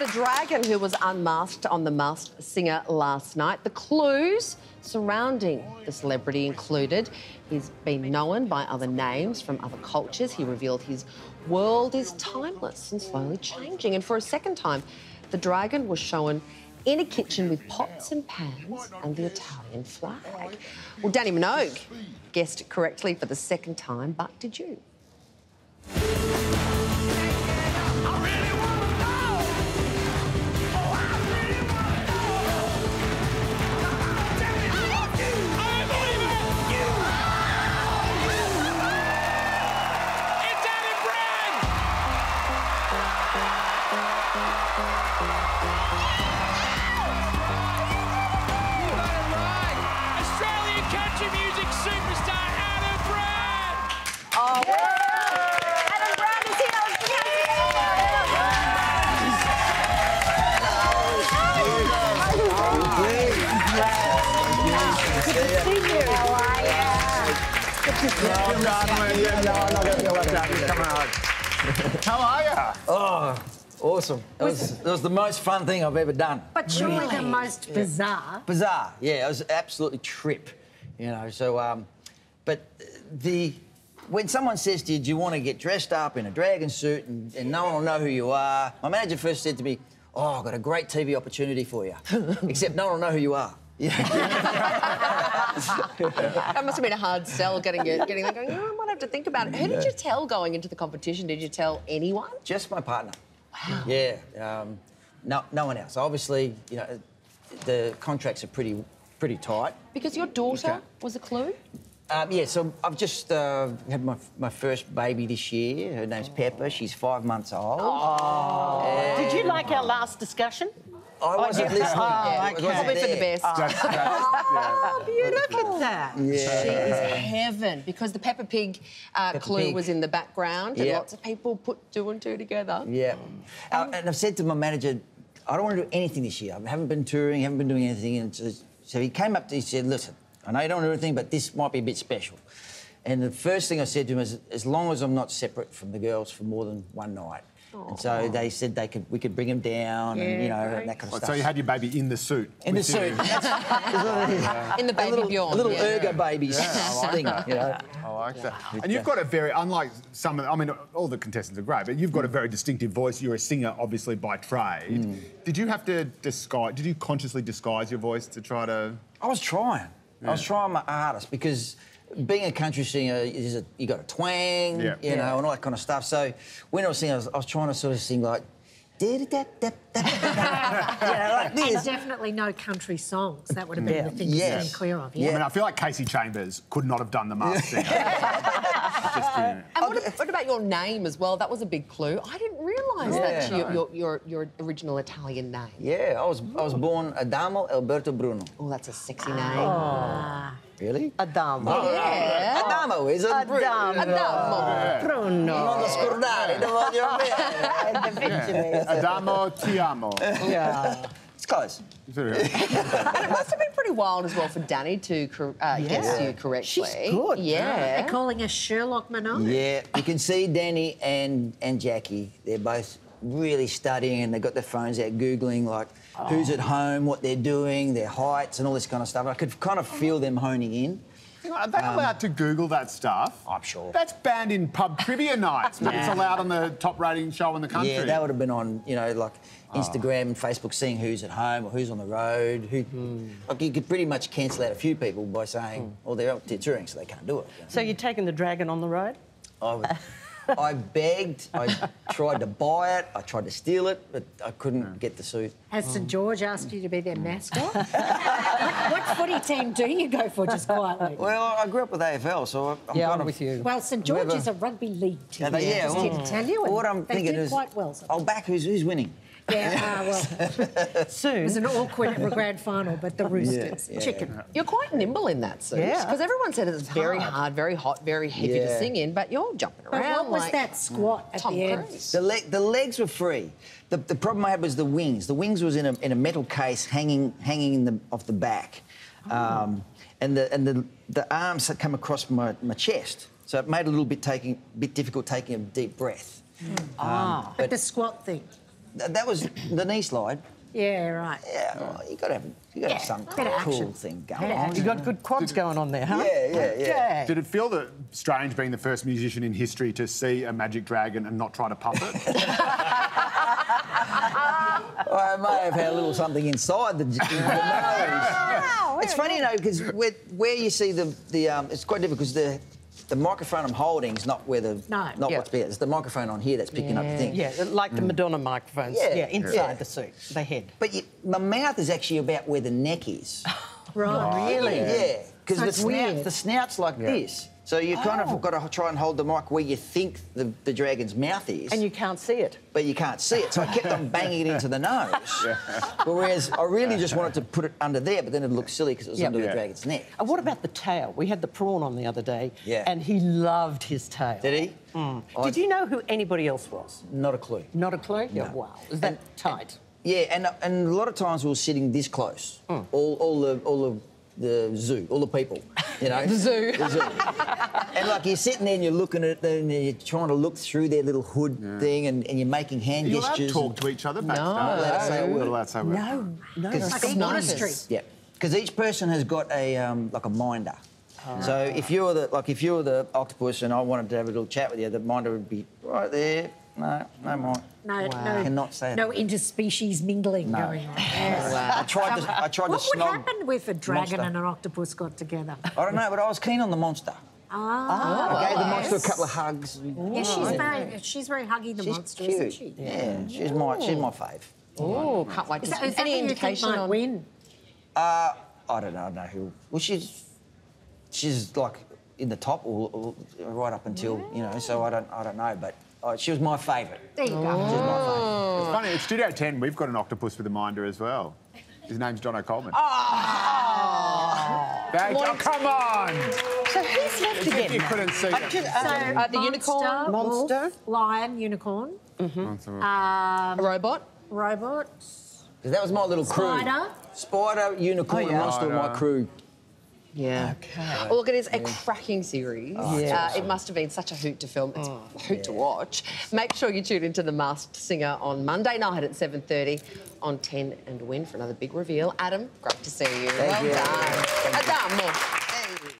the dragon who was unmasked on The Masked Singer last night. The clues surrounding the celebrity included he's been known by other names from other cultures. He revealed his world is timeless and slowly changing. And for a second time, the dragon was shown in a kitchen with pots and pans and the Italian flag. Well, Dannii Minogue guessed correctly for the second time, but did you? How are you? Oh, awesome. It was the most fun thing I've ever done. But surely the most bizarre. Bizarre, yeah. It was absolutely trip, you know. So, but when someone says to you, do you want to get dressed up in a dragon suit and no one will know who you are? My manager first said to me, oh, I've got a great TV opportunity for you, except no one will know who you are. Yeah. That must have been a hard sell, getting there going, oh, I might have to think about it. Who did you tell going into the competition? Did you tell anyone? Just my partner. Wow. Yeah. No one else. Obviously, you know, the contracts are pretty tight. Because your daughter was a clue? Yeah, so I've just had my first baby this year. Her name's Peppa. She's 5 months old. Oh. Did you like our last discussion? I wasn't listening. Oh, okay. Probably for the best. Oh, beautiful. Look at that. Yeah. She is heaven. Because the Peppa Pig clue was in the background and lots of people put 2 and 2 together. Yeah. And I've said to my manager, I don't want to do anything this year. I haven't been touring, haven't been doing anything. And so he came up to me and said, listen, I know you don't want to do anything, but this might be a bit special. And the first thing I said to him is, as long as I'm not separate from the girls for more than one night. And so they said we could bring him down and, you know, and that kind of stuff. So you had your baby in the suit? In the suit. In the baby Bjorn. A little ergo baby thing. I like that. And you've got a very, unlike some of, I mean, all the contestants are great, but you've got a very distinctive voice. You're a singer, obviously, by trade. Did you have to disguise, did you consciously disguise your voice to try to... I was trying. Yeah. I was trying my hardest because... Being a country singer, you got a twang, you know, and all that kind of stuff. So when I was singing, I was trying to sort of sing like... like this. And definitely no country songs. That would have been the thing to stay clear of. Yeah. I mean, I feel like Casey Chambers could not have done The Masked Singer. And what about your name as well? That was a big clue. I didn't realise that's your original Italian name. Yeah, I was born Adamo Alberto Bruno. Oh, that's a sexy name. Oh. Really? Adamo. Yeah. Adamo is a Bruno. Adamo. Bruno. Non scordare, non voglio bene. Adamo, ti amo. Yeah. It's close. And it must have been pretty wild as well for Dannii to guess you correctly. She's good. Yeah. They're calling her Sherlock Minogue. Yeah. You can see Dannii and Jackie. They're both really studying and they've got their phones out Googling, like, who's at home, what they're doing, their heights and all this kind of stuff. I could kind of feel them honing in. Are they allowed to Google that stuff? I'm sure. That's banned in pub trivia nights, but it's allowed on the top-rating show in the country. Yeah, that would have been on, you know, like Instagram and Facebook, seeing who's at home or who's on the road. Who, like, you could pretty much cancel out a few people by saying, oh, they're up to touring, so they can't do it. You know? So you're taking the dragon on the road? I would... I begged, I tried to buy it, I tried to steal it, but I couldn't get the suit. Has St George asked you to be their mascot? What footy team do you go for, just quietly? Well, I grew up with AFL, so I'm kind of with you. Well, St George is a rugby league team. To tell you, well, what I'm thinking is, quite well, I'll back who's winning. Yeah, well, soon. It was an awkward grand final, but the Roosters. Yeah, chicken. You're quite nimble in that suit. Yeah. Because everyone said it's very hard, very hot, very heavy to sing in, but you're jumping around. But what was that squat at the end? The legs were free. The problem I had was the wings. The wings was in a metal case hanging off the back. And the arms had come across my chest. So it made it a little bit difficult taking a deep breath. But the squat thing. That was the knee slide. Yeah, right. Yeah, well, you've got to have, some cool thing going on. You've got good quads going on there, huh? Yeah, yeah, yeah. Did it feel strange being the first musician in history to see a magic dragon and not try to puff it? I may have had a little something inside the nose. It's funny, you know, because where you see it's quite difficult because the microphone I'm holding is not where what's there. It's the microphone on here that's picking up the thing. Yeah, like the Madonna microphones. Yeah, inside the suit, the head. But my mouth is actually about where the neck is. Right. Really? Yeah. Because the snout's like this. So you kind of got to try and hold the mic where you think the dragon's mouth is. And you can't see it. But you can't see it, so I kept on banging it into the nose. Whereas I really just wanted to put it under there, but then it looked silly because it was under the dragon's neck. And what about the tail? We had the prawn on the other day, and he loved his tail. Did he? Mm. Did you know who anybody else was? Not a clue. Not a clue? No. Oh, wow. Is that tight? Yeah, and a lot of times we were sitting this close, all the people, you know. The zoo. And, like, you're sitting there and you're looking at them and you're trying to look through their little hood thing and you're making hand gestures. You talk to each other backstage. No. Like a monastery. Yeah. Because each person has got a, like, a minder. Oh. So if you're the octopus and I wanted to have a little chat with you, the minder would be right there. No, no more. No, no. I cannot say that. No interspecies mingling going on. Yes. Wow. I tried to snog. What would happen if a dragon and an octopus got together? I don't know, but I was keen on the monster. I gave the monster a couple of hugs. Yeah, she's very huggy, the monster, isn't she? Yeah, she's my fave. Oh, can't wait to see. Is that any indication on when? I don't know. I don't know who. Well, she's like in the top, or right up until So I don't know, but. Oh, she was my favourite. There you go. She was my favourite. It's funny, at Studio 10, we've got an octopus with a minder as well. His name's Jono Coleman. Oh! Oh, come on! So who's left again? You couldn't see that. The monster, unicorn, monster, wolf, lion, unicorn. Mm-hmm. A robot. Robots. Because that was my little crew. Spider. Spider, unicorn, monster, my crew. Yeah. Okay. Well, look, it is a cracking series. Oh, awesome. It must have been such a hoot to film. It's a hoot to watch. Make sure you tune into The Masked Singer on Monday night at 7:30 on 10 and Win for another big reveal. Adam, great to see you. Thank you. Well done. Adamo.